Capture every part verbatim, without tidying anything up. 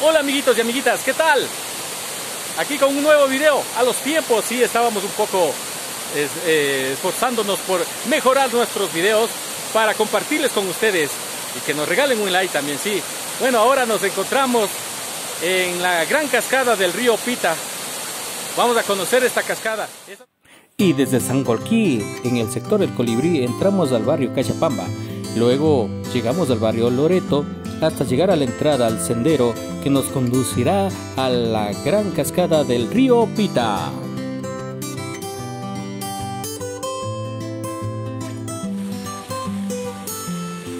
Hola amiguitos y amiguitas, ¿qué tal? Aquí con un nuevo video. A los tiempos sí estábamos un poco es, eh, esforzándonos por mejorar nuestros videos para compartirles con ustedes y que nos regalen un like también, sí. Bueno, ahora nos encontramos en la gran cascada del río Pita. Vamos a conocer esta cascada. Y desde Sangolquí, en el sector El Colibrí, entramos al barrio Cashapamba. Luego llegamos al barrio Loreto hasta llegar a la entrada al sendero que nos conducirá a la gran cascada del río Pita.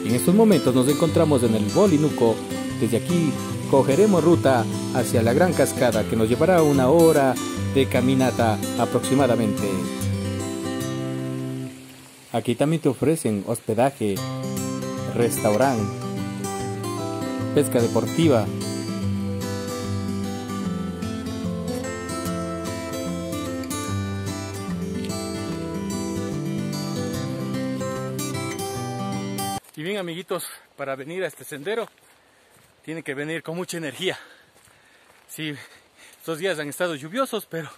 En estos momentos nos encontramos en el Molinuco. Desde aquí cogeremos ruta hacia la gran cascada que nos llevará una hora de caminata aproximadamente. Aquí también te ofrecen hospedaje, restaurante, pesca deportiva. Y bien amiguitos, para venir a este sendero tiene que venir con mucha energía. Sí, estos días han estado lluviosos, pero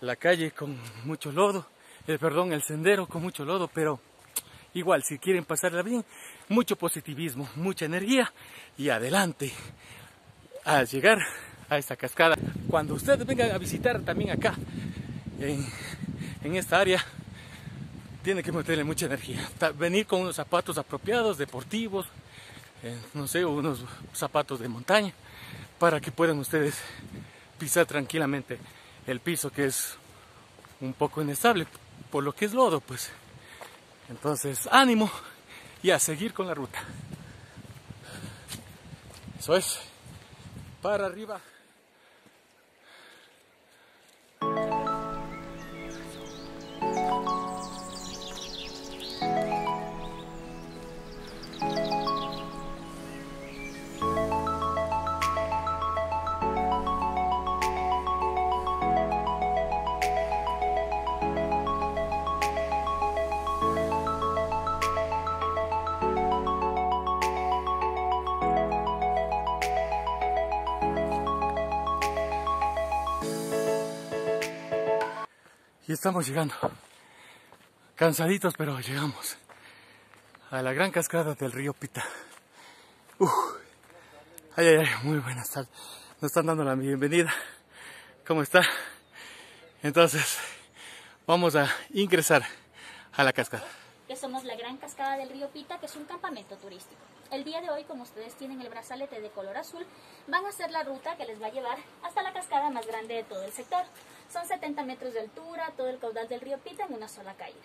la calle con mucho lodo. El, perdón, el sendero con mucho lodo, pero igual, si quieren pasarla bien, mucho positivismo, mucha energía y adelante a llegar a esta cascada. Cuando ustedes vengan a visitar también acá, en, en esta área, tienen que meterle mucha energía. Venir con unos zapatos apropiados, deportivos, eh, no sé, unos zapatos de montaña, para que puedan ustedes pisar tranquilamente el piso, que es un poco inestable, por lo que es lodo, pues. Entonces, ánimo y a seguir con la ruta. Eso es, para arriba. Y estamos llegando, cansaditos, pero llegamos a la gran cascada del río Pita. Uf. Ay, ay, ay, muy buenas tardes. Nos están dando la bienvenida. ¿Cómo está? Entonces, vamos a ingresar a la cascada. Que somos la gran cascada del río Pita, que es un campamento turístico. El día de hoy, como ustedes tienen el brazalete de color azul, van a hacer la ruta que les va a llevar hasta la cascada más grande de todo el sector. Son setenta metros de altura, todo el caudal del río Pita en una sola caída.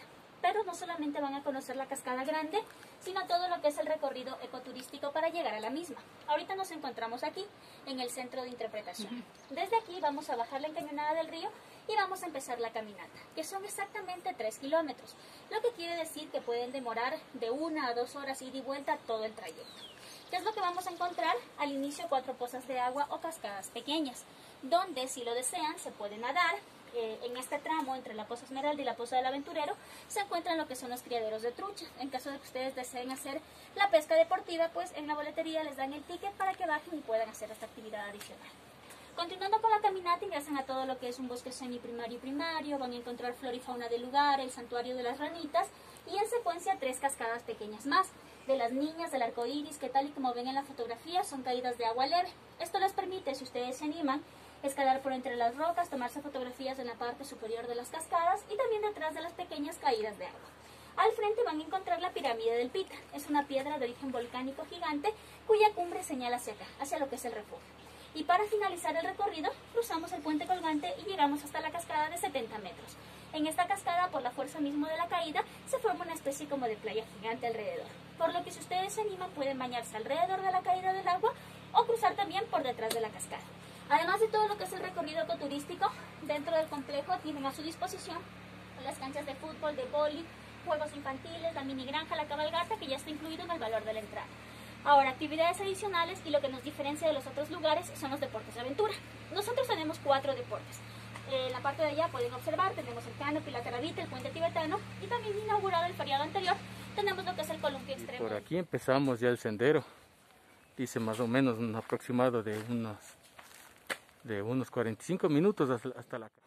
Pero no solamente van a conocer la cascada grande, sino todo lo que es el recorrido ecoturístico para llegar a la misma. Ahorita nos encontramos aquí, en el centro de interpretación. Desde aquí vamos a bajar la encañonada del río y vamos a empezar la caminata, que son exactamente tres kilómetros. Lo que quiere decir que pueden demorar de una a dos horas ida y vuelta todo el trayecto. ¿Qué es lo que vamos a encontrar? Al inicio, cuatro pozas de agua o cascadas pequeñas, donde, si lo desean, se pueden nadar. Eh, en este tramo, entre la Poza Esmeralda y la Poza del Aventurero, se encuentran lo que son los criaderos de trucha. En caso de que ustedes deseen hacer la pesca deportiva, pues en la boletería les dan el ticket para que bajen y puedan hacer esta actividad adicional. Continuando con la caminata, ingresan a todo lo que es un bosque semiprimario y primario, van a encontrar flora y fauna del lugar, el santuario de las ranitas y en secuencia tres cascadas pequeñas más, de las niñas del arco iris, que tal y como ven en la fotografía son caídas de agua leve. Esto les permite, si ustedes se animan, escalar por entre las rocas, tomarse fotografías en la parte superior de las cascadas y también detrás de las pequeñas caídas de agua. Al frente van a encontrar la pirámide del Pita. Es una piedra de origen volcánico gigante cuya cumbre señala hacia acá, hacia lo que es el refugio. Y para finalizar el recorrido, cruzamos el puente colgante y llegamos hasta la cascada de setenta metros. En esta cascada, por la fuerza misma de la caída, se forma una especie como de playa gigante alrededor. Por lo que si ustedes se animan, pueden bañarse alrededor de la caída del agua o cruzar también por detrás de la cascada. Además de todo lo que es el recorrido ecoturístico, dentro del complejo tienen a su disposición las canchas de fútbol, de vóley, juegos infantiles, la mini granja, la cabalgata, que ya está incluido en el valor de la entrada. Ahora, actividades adicionales y lo que nos diferencia de los otros lugares son los deportes de aventura. Nosotros tenemos cuatro deportes. En eh, la parte de allá pueden observar, tenemos el canopy, la tarabita, el puente tibetano y también, inaugurado el feriado anterior, tenemos lo que es el columpio extremo. Por aquí empezamos ya el sendero. Hice más o menos un aproximado de unos, de unos cuarenta y cinco minutos hasta la casa.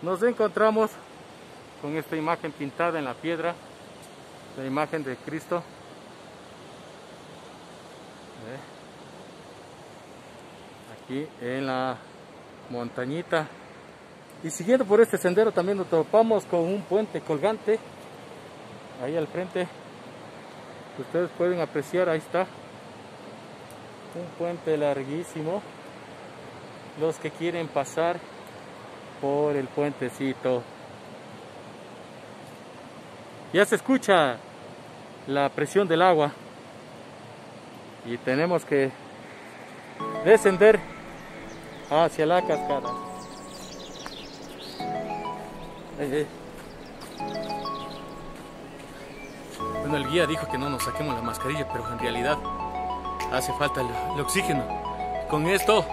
Nos encontramos con esta imagen pintada en la piedra, la imagen de Cristo. Aquí en la montañita. Y siguiendo por este sendero también nos topamos con un puente colgante. Ahí al frente, ustedes pueden apreciar, ahí está. Un puente larguísimo. Los que quieren pasar por el puentecito. Ya se escucha la presión del agua. Y tenemos que descender hacia la cascada. Bueno, el guía dijo que no nos saquemos la mascarilla, pero en realidad hace falta el, el oxígeno. Con esto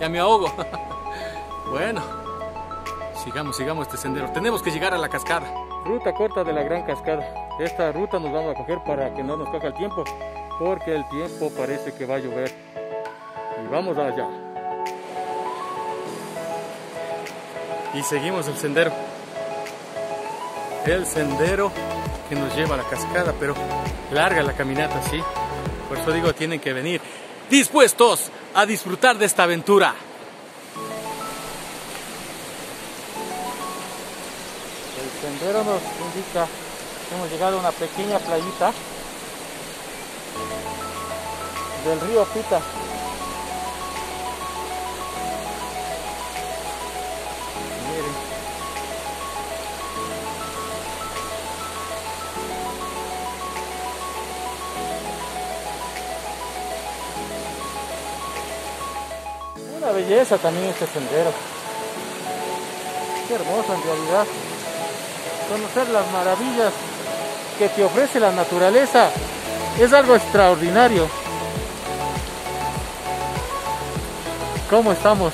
ya me ahogo. Bueno, sigamos, sigamos este sendero. Tenemos que llegar a la cascada. Ruta corta de la Gran Cascada. Esta ruta nos vamos a coger para que no nos coja el tiempo, porque el tiempo parece que va a llover. Y vamos allá. Y seguimos el sendero. El sendero que nos lleva a la cascada, pero larga la caminata, sí. Por eso digo, tienen que venir dispuestos a disfrutar de esta aventura. El sendero nos indica que hemos llegado a una pequeña playita del río Pita. Miren. Una belleza también este sendero. Qué hermoso en realidad. Conocer las maravillas que te ofrece la naturaleza es algo extraordinario. Cómo estamos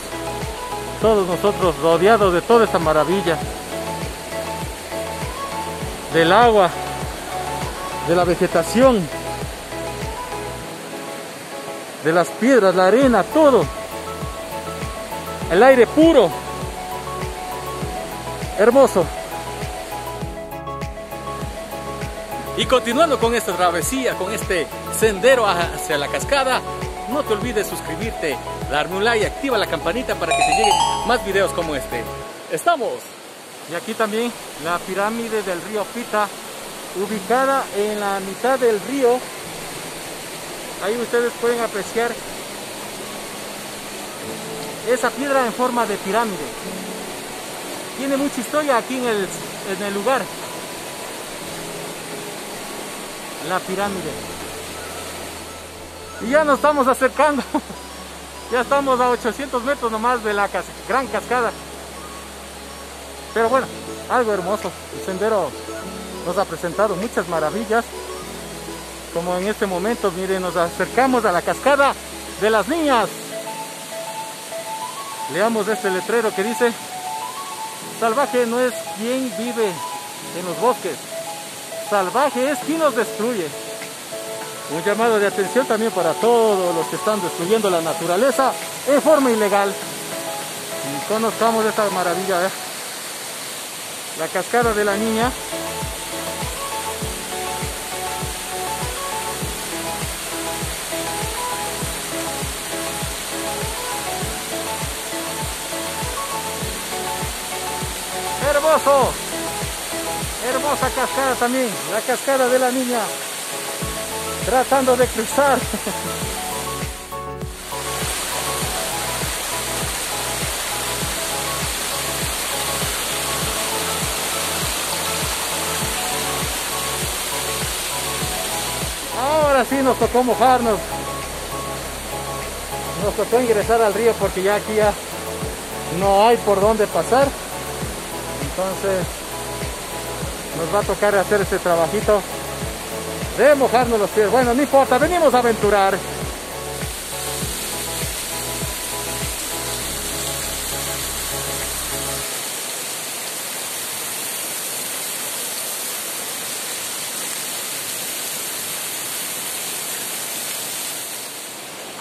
todos nosotros rodeados de toda esta maravilla, del agua, de la vegetación, de las piedras, la arena, todo, el aire puro, hermoso. Y continuando con esta travesía, con este sendero hacia la cascada, no te olvides suscribirte, darme un like y activa la campanita para que te lleguen más videos como este. ¡Estamos! Y aquí también la pirámide del río Pita, ubicada en la mitad del río. Ahí ustedes pueden apreciar esa piedra en forma de pirámide. Tiene mucha historia aquí en el, en el lugar. La pirámide. Y ya nos estamos acercando. Ya estamos a ochocientos metros nomás de la cas- gran cascada. Pero bueno, algo hermoso. El sendero nos ha presentado muchas maravillas. Como en este momento, miren, nos acercamos a la cascada de las niñas. Leamos este letrero que dice: salvaje no es quien vive en los bosques. Salvaje es quien los destruye. Un llamado de atención también para todos los que están destruyendo la naturaleza en forma ilegal. Y conozcamos esta maravilla, ¿eh? La cascada de la niña. ¡Hermoso! Hermosa cascada también, la cascada de la niña, tratando de cruzar. Ahora sí nos tocó mojarnos, nos tocó ingresar al río porque ya aquí ya no hay por dónde pasar, entonces nos va a tocar hacer este trabajito de mojarnos los pies. Bueno, no importa, venimos a aventurar.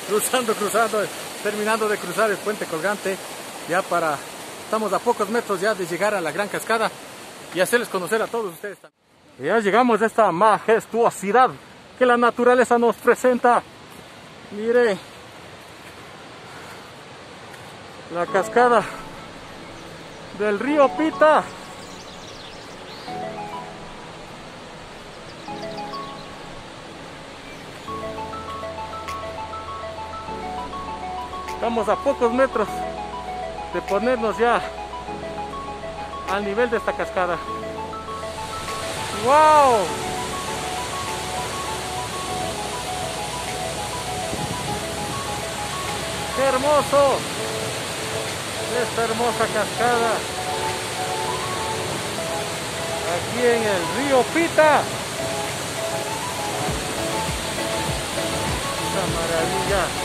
cruzando, cruzando, terminando de cruzar el puente colgante, ya para, estamos a pocos metros ya de llegar a la gran cascada y hacerles conocer a todos ustedes también. Ya llegamos a esta majestuosidad que la naturaleza nos presenta. Mire, la cascada del río Pita. Estamos a pocos metros de ponernos ya al nivel de esta cascada. ¡Wow! ¡Qué hermoso! Esta hermosa cascada aquí en el río Pita. Esta maravilla.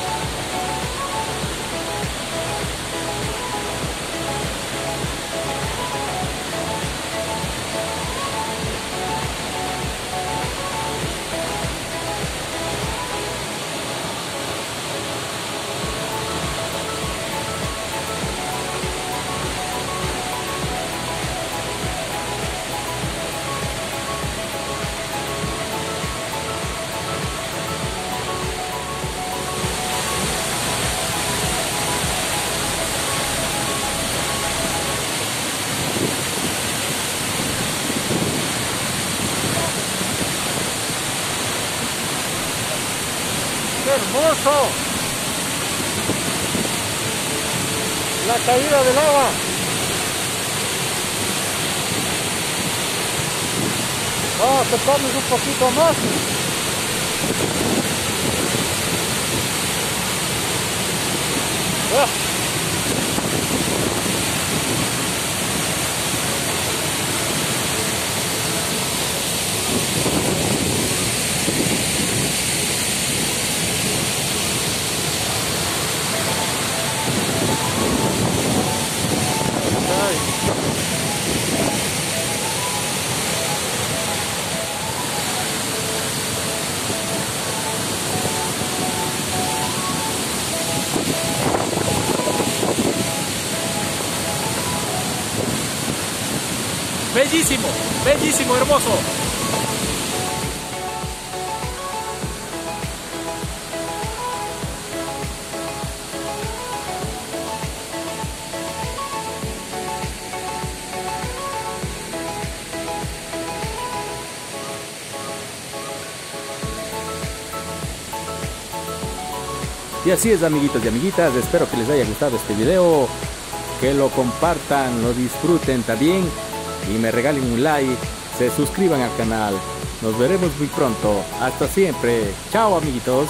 ¡Hermoso! La caída del agua. Vamos a tocarnos un poquito más. ¡Ah! Bellísimo, bellísimo, hermoso. Y así es, amiguitos y amiguitas, espero que les haya gustado este video, que lo compartan, lo disfruten también y me regalen un like, se suscriban al canal. Nos veremos muy pronto. Hasta siempre. Chao, amiguitos.